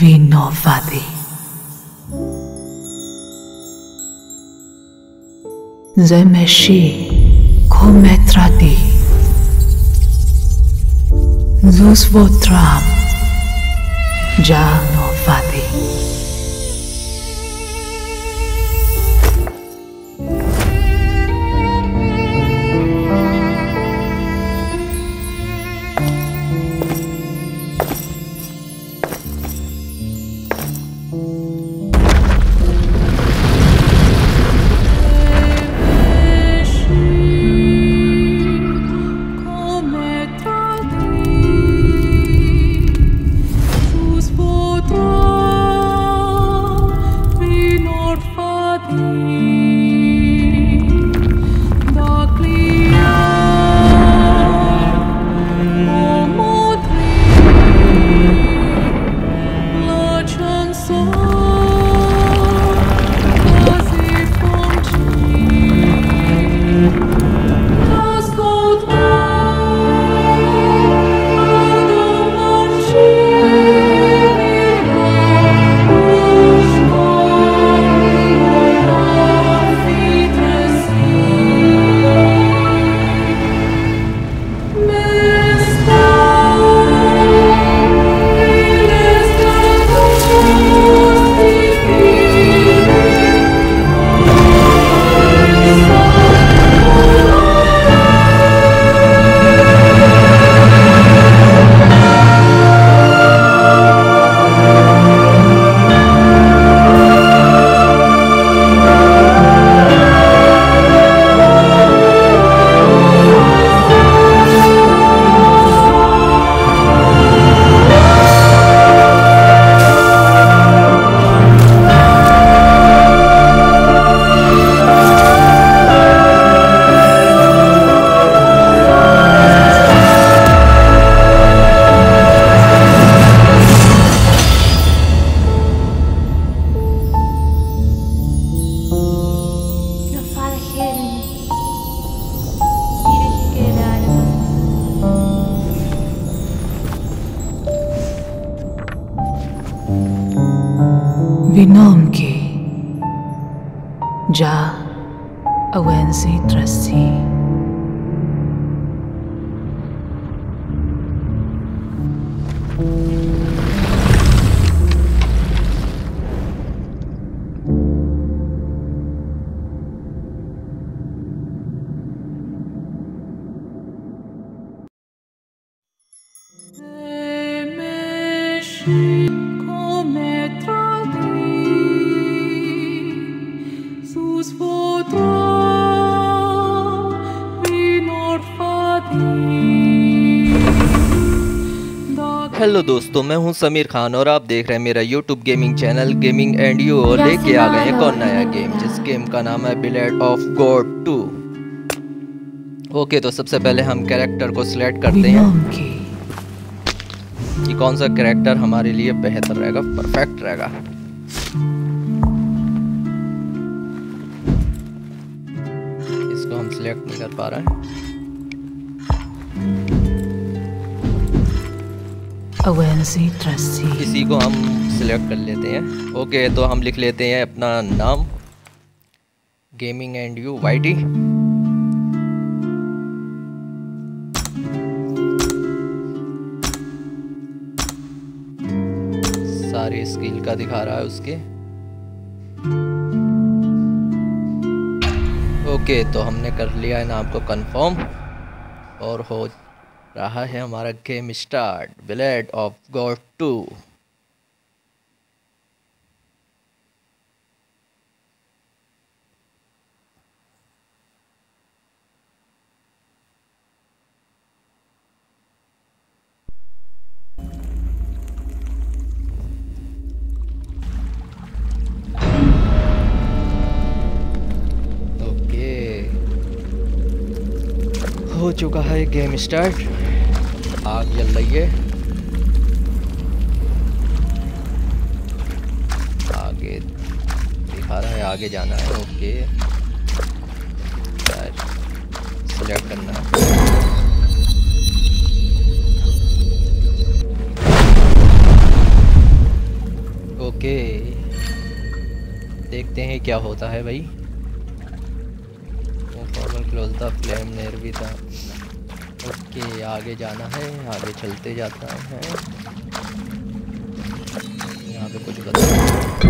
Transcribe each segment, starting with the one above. वे नौ वादे। जमशी को मैत्रा दी जूस वो त्राम जा नौ वादे। हेलो दोस्तों, मैं हूं समीर खान और आप देख रहे हैं मेरा YouTube gaming channel gaming and you. और लेके आ गए एक और नया गेम जिस गेम का नाम है ब्लेड ऑफ गॉड 2। ओके, तो सबसे पहले हम कैरेक्टर को सिलेक्ट करते हैं कि कौन सा कैरेक्टर हमारे लिए बेहतर रहेगा, परफेक्ट रहेगा। इसको हम सिलेक्ट नहीं कर पा रहे हैं। किसी को हम सिलेक्ट कर लेते हैं। ओके, तो हम लिख लेते हैं अपना नाम गेमिंग एंड यू YT। सारे स्किल का दिखा रहा है उसके। ओके, तो हमने कर लिया है नाम को कंफर्म और हो रहा है हमारा game start blade of god 2। Okay, हो चुका है गेम स्टार्ट। आग जल रही है, आगे दिखा रहा है आगे जाना है। ओके, सिलेक्ट करना है। देखते हैं क्या होता है भाई। क्लोज द फ्लेम नेयर भी था। ओके आगे जाना है, आगे चलते जाता है। यहाँ पे कुछ बता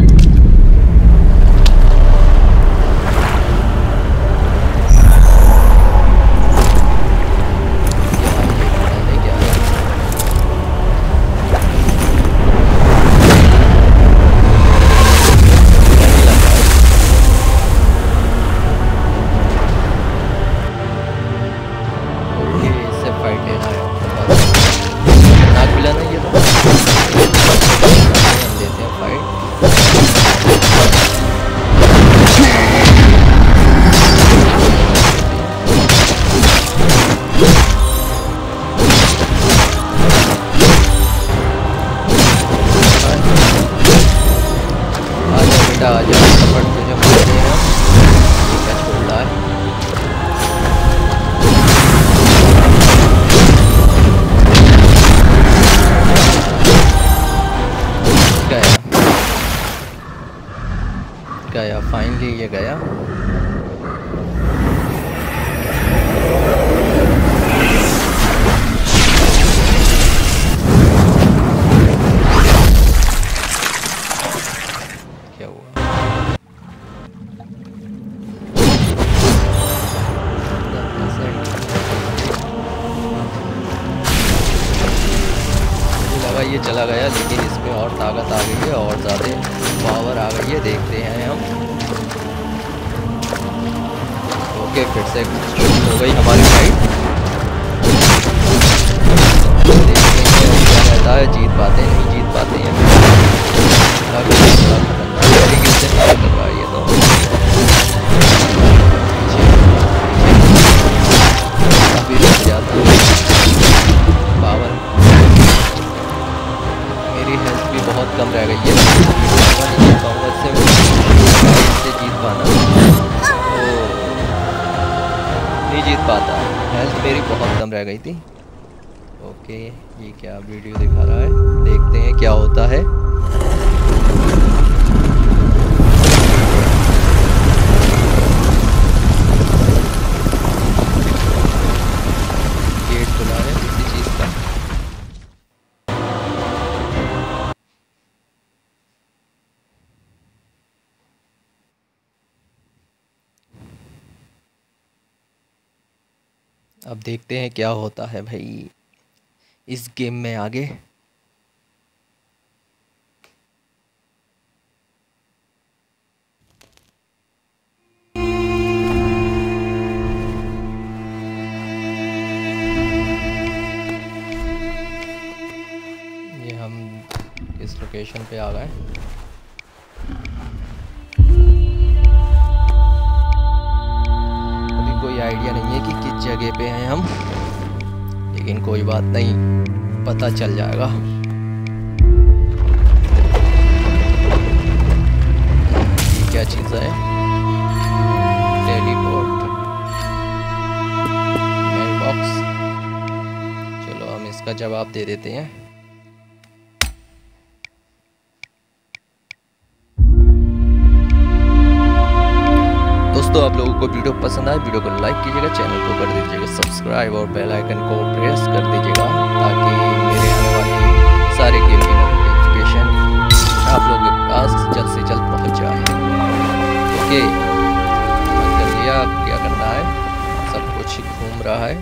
देखते हैं क्या होता है भाई इस गेम में आगे। ये हम इस लोकेशन पे आ गए। आइडिया नहीं है कि किस जगह पे हैं हम, लेकिन कोई बात नहीं, पता चल जाएगा। ये क्या चीज़ है? Teleport, mail box. चलो हम इसका जवाब दे देते हैं। तो आप लोगों को वीडियो पसंद आए, वीडियो को लाइक कीजिएगा, चैनल को कर दीजिएगा सब्सक्राइब और बेल आइकन को प्रेस कर दीजिएगा ताकि मेरे आने वाले सारे गेम की नोटिफिकेशन आप लोगों के पास जल्द से जल्द पहुंच जाए। ओके कर लिया, अब क्या करना है? सब कुछ घूम रहा है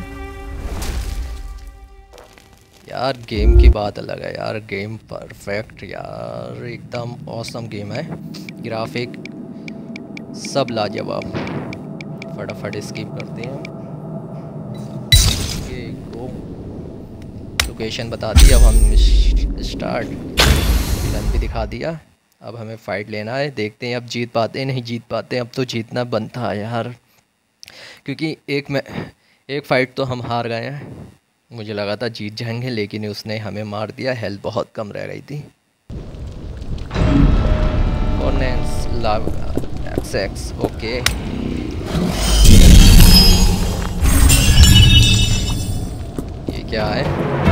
यार। गेम की बात अलग है यार, गेम परफेक्ट यार, एकदम ऑसम गेम है। ग्राफिक सब लाजवाब। फटाफट स्किप करते हैं, ये गो लोकेशन बता दी। अब हम स्टार्ट विलन भी दिखा दिया। अब हमें फ़ाइट लेना है, देखते हैं अब जीत पाते हैं नहीं जीत पाते। अब तो जीतना बनता है यार, क्योंकि एक फ़ाइट तो हम हार गए हैं। मुझे लगा था जीत जाएंगे, लेकिन उसने हमें मार दिया। हेल्थ बहुत कम रह रही थी। और सेक्स ओके ये क्या है?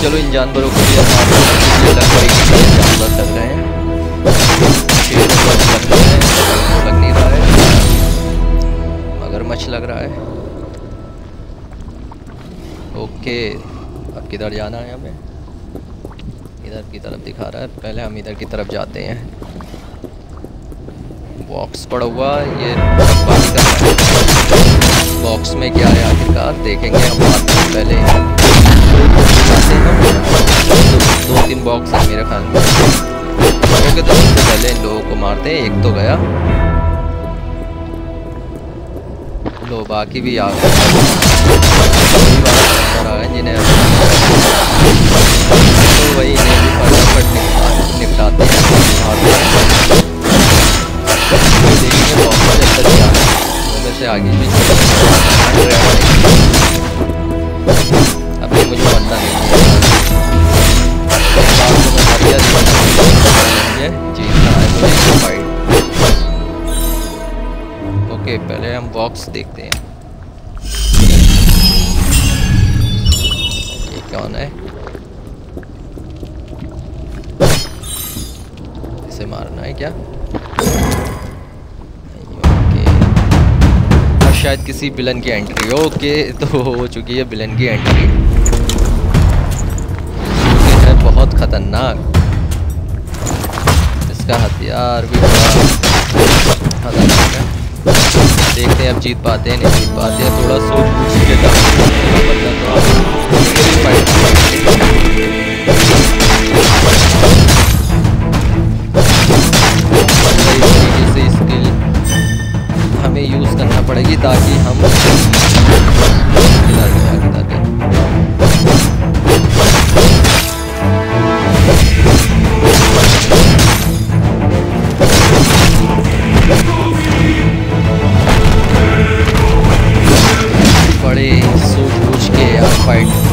चलो इन जानवरों को भी जानवर लग रहे हैं, लग नहीं रहा है मगरमच्छ लग रहा है। ओके अब किधर जाना है हमें? इधर की तरफ दिखा रहा है, पहले हम इधर की तरफ जाते हैं। बॉक्स पड़ा हुआ ये पानी का, बॉक्स में क्या है आखिरकार देखेंगे हम बाद में। पहले दो तीन बॉक्स है मेरे ख्याल में। ओके तो पहले इन लोगों को मारते हैं, एक तो गया लो बाकी भी आ गए जिन्हें तो वही फटाफट निपटाते हैं से आगे भी। अब ये मुझे बनना नहीं जीतना है मुझे फाइट। ओके पहले हम बॉक्स देखते हैं कौन है, इसे मारना है क्या? ओके अब शायद किसी विलन की एंट्री। ओके तो हो चुकी है विलन की एंट्री, ये है बहुत खतरनाक, इसका हथियार भी खतरनाक है। देखते हैं अब जीत पाते हैं नहीं जीत पाते हैं, थोड़ा सोच पूछ के काम। स्किल हमें यूज़ करना पड़ेगी ताकि हम बड़े सोच पूछ के यार फाइट दिया।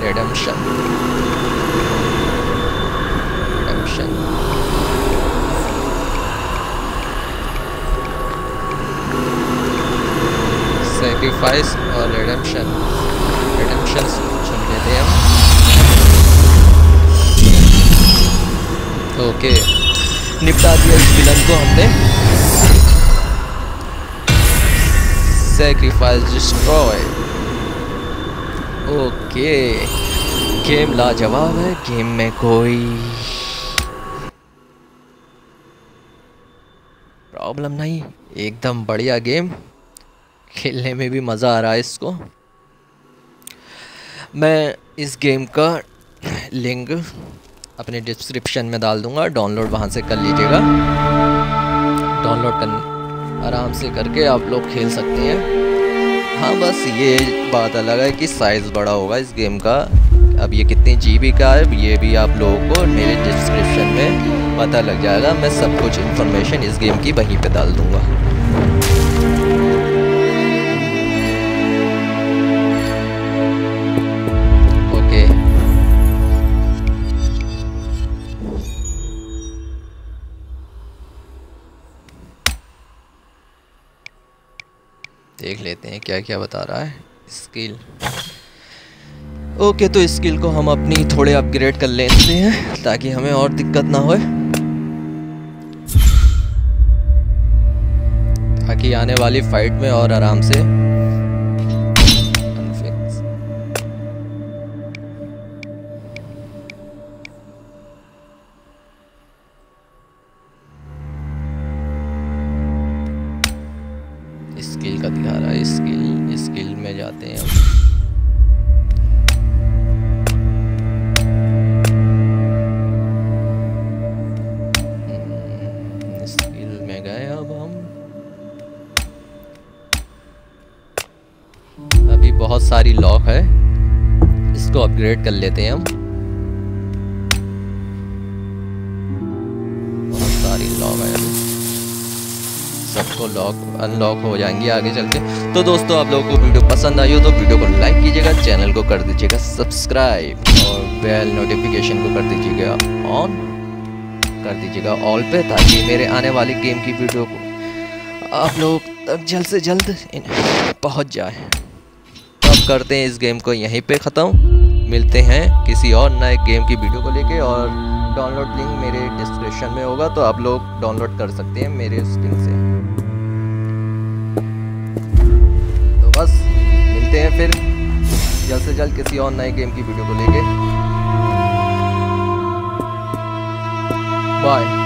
रेडेम्पशन सैक्रिफाइस और रेडेम्पशन चुन लेते हैं हम। ओके निपटा दिया इस विलन को हमने। Sacrifice destroy. ओके गेम लाजवाब है, गेम में कोई प्रॉब्लम नहीं, एकदम बढ़िया गेम, खेलने में भी मज़ा आ रहा है इसको। मैं इस गेम का लिंक अपने डिस्क्रिप्शन में डाल दूंगा, डाउनलोड वहां से कर लीजिएगा। डाउनलोड कर आराम से करके आप लोग खेल सकते हैं। हाँ बस ये बात अलग है कि साइज़ बड़ा होगा इस गेम का। अब ये कितनी जीबी का है ये भी आप लोगों को मेरे डिस्क्रिप्शन में पता लग जाएगा। मैं सब कुछ इन्फॉर्मेशन इस गेम की वहीं पे डाल दूँगा। ओके देख लेते हैं क्या क्या बता रहा है। स्किल, ओके तो स्किल को हम अपनी थोड़े अपग्रेड कर लेते हैं ताकि हमें और दिक्कत ना होए, ताकि आने वाली फाइट में और आराम से। स्किल का दिखा रहा है, स्किल स्किल में जाते हैं हम। बहुत सारी लॉक है, इसको अपग्रेड कर लेते हैं हम। बहुत सारी लॉक है, सबको लॉक अनलॉक हो जाएंगी आगे चल के। तो दोस्तों आप लोगों को वीडियो पसंद आई हो तो वीडियो को लाइक कीजिएगा, चैनल को कर दीजिएगा सब्सक्राइब और बेल नोटिफिकेशन को कर दीजिएगा ऑन, कर दीजिएगा ऑल पे, ताकि मेरे आने वाली गेम की वीडियो को आप लोग तक जल्द से जल्द पहुँच जाए। करते हैं इस गेम को यहीं पे ख़त्म, मिलते हैं किसी और नए गेम की वीडियो को लेके, और डाउनलोड लिंक मेरे डिस्क्रिप्शन में होगा तो आप लोग डाउनलोड कर सकते हैं मेरे उस लिंक से। तो बस मिलते हैं फिर जल्द से जल्द किसी और नए गेम की वीडियो को लेके। बाय।